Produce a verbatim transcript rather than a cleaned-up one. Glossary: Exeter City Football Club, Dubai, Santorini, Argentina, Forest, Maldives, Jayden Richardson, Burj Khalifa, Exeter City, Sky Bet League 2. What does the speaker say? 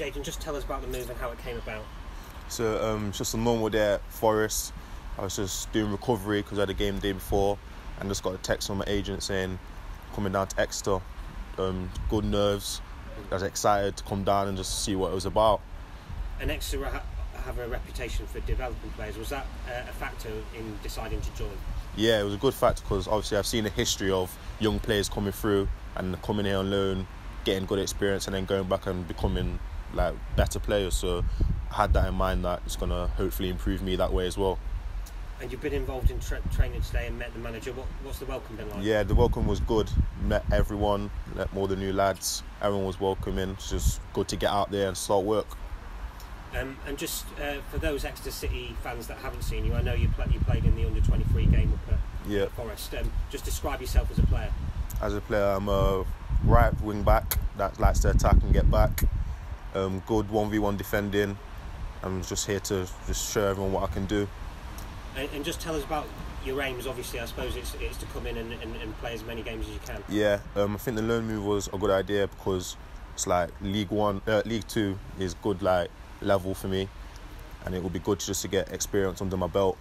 Jayden, just tell us about the move and how it came about. So um, it's just a normal day at Forest. I was just doing recovery because I had a game the day before, and just got a text from my agent saying, coming down to Exeter, um, good nerves. I was excited to come down and just see what it was about. And Exeter ha- have a reputation for developing players. Was that uh, a factor in deciding to join? Yeah, it was a good factor because obviously I've seen a history of young players coming through and coming here on loan, getting good experience and then going back and becoming like better players. So I had that in mind that it's going to hopefully improve me that way as well. And you've been involved in tra- training today and met the manager. What, what's the welcome been like? Yeah, the welcome was good. Met everyone, met all the new lads. Everyone was welcoming. It's just good to get out there and start work. Um, and just uh, for those Exeter City fans that haven't seen you, I know you, play, you played in the under twenty-three game up at yeah. Forest. Um, just describe yourself as a player. As a player, I'm a right wing back that likes to attack and get back. Um, good one v one defending. I'm just here to just show everyone what I can do. And, and just tell us about your aims. Obviously, I suppose it's it's to come in and, and, and play as many games as you can. Yeah, um, I think the loan move was a good idea because it's like League One, uh, League Two is good like level for me, and it would be good just to get experience under my belt.